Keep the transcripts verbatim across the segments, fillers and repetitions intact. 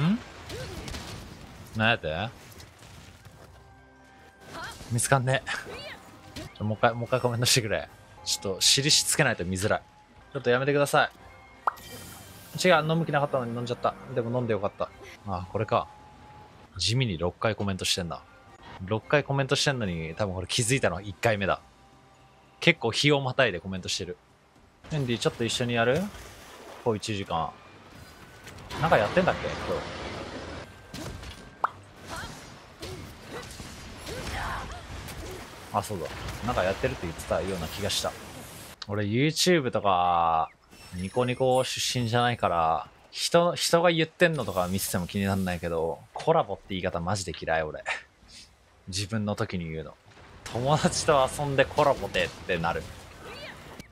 ん？なんやって？見つかんねえ。もう一回、もう一回コメントしてくれ。ちょっと印つけないと見づらい。ちょっとやめてください。違う、飲む気なかったのに飲んじゃった。でも飲んでよかった。ああ、これか。地味にろっかいコメントしてんな。ろっかいコメントしてんのに、多分これ気づいたのはいっかいめだ。結構日をまたいでコメントしてる。ヘンディ、ちょっと一緒にやる？こういちじかん。なんかやってんだっけ今日。あ、そうだ。なんかやってるって言ってたような気がした。俺 YouTube とか、ニコニコ出身じゃないから、人、人が言ってんのとか見てても気になんないけど、コラボって言い方マジで嫌い俺。自分の時に言うの。友達と遊んでコラボでってなる。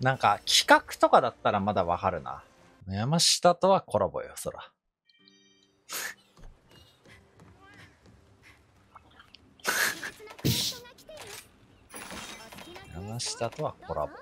なんか企画とかだったらまだわかるな。山下とはコラボよ、そら。山下とはコラボ。